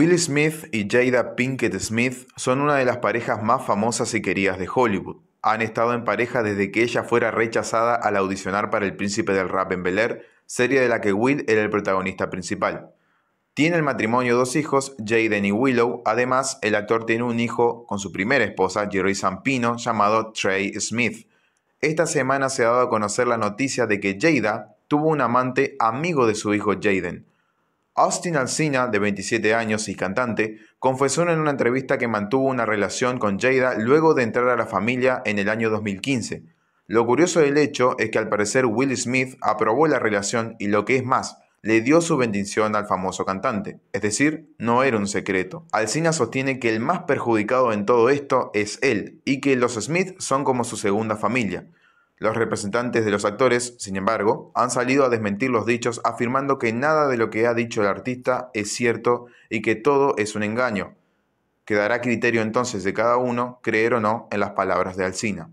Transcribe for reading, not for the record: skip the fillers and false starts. Will Smith y Jada Pinkett Smith son una de las parejas más famosas y queridas de Hollywood. Han estado en pareja desde que ella fuera rechazada al audicionar para El Príncipe del Rap en Bel Air, serie de la que Will era el protagonista principal. Tiene el matrimonio dos hijos, Jaden y Willow. Además, el actor tiene un hijo con su primera esposa, Jeri Sampino, llamado Trey Smith. Esta semana se ha dado a conocer la noticia de que Jada tuvo un amante amigo de su hijo Jaden. Austin Alsina, de 27 años y cantante, confesó en una entrevista que mantuvo una relación con Jada luego de entrar a la familia en el año 2015. Lo curioso del hecho es que al parecer Will Smith aprobó la relación y, lo que es más, le dio su bendición al famoso cantante. Es decir, no era un secreto. Alsina sostiene que el más perjudicado en todo esto es él y que los Smith son como su segunda familia. Los representantes de los actores, sin embargo, han salido a desmentir los dichos, afirmando que nada de lo que ha dicho el artista es cierto y que todo es un engaño. Quedará a criterio entonces de cada uno creer o no en las palabras de Alsina.